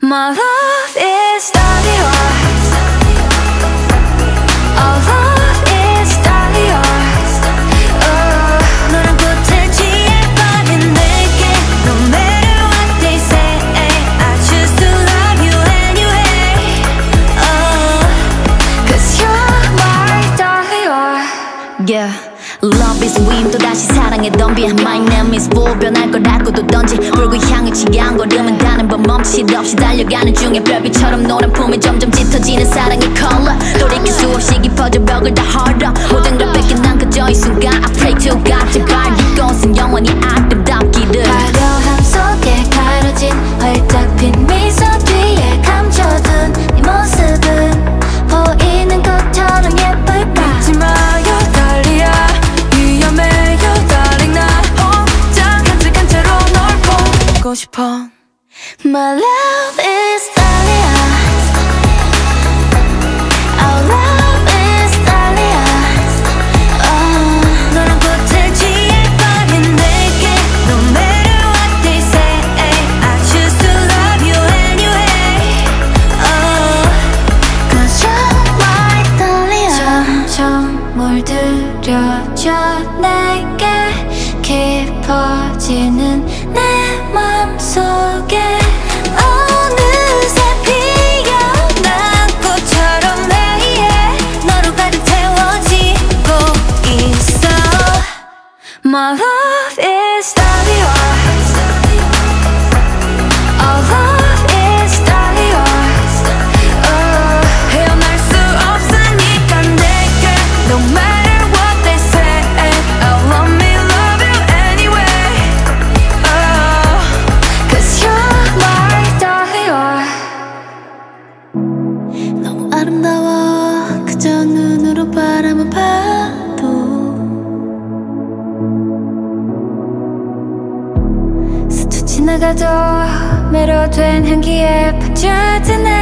My love is Dahlia. Our love is Dahlia. Oh, 너랑 붙을 지에 빠진 내게 No matter what they say, I choose to love you anyway. Oh, 'cause you're my Dahlia. Yeah. Love is win 또다시 사랑에 덤비 My name is full 변할 거라고도 던지 불구 향해 취한 걸음은 다른 번 멈칫 없이 달려가는 중에 별빛처럼 노란 품에 점점 짙어지는 사랑의 컬러 돌이킬 수 없이 깊어져 벽을 다 헐어 모든 걸 뺏긴 난 그저 이 순간 I pray to God 제발 네 것은 영원히 아름답기를 화려함 속에 가려진 활짝 핀 미소 뒤에 감춰둔 네 모습은 보이는 것처럼 예쁠 바 믿지 마요 달리야 My love is Dahlia. Our love is Dahlia. Oh, 너랑 붙을 지에 빠진 내게 No matter what they say, I choose to love you anyway. Oh, 'cause you're my Dahlia. 점점 물들여져 내게 깊어지는 내 속에 어느새 피어난 꽃처럼 매일 너로 가득 채워지고 있어 My love is Dahlia Our love is Dahlia 헤어날 수 없으니까 내게 No matter what they say I love me, love you anyway 아름다워 그저 눈으로 바라만 봐도 스쳐 지나가도 매료된 향기에 빠져드네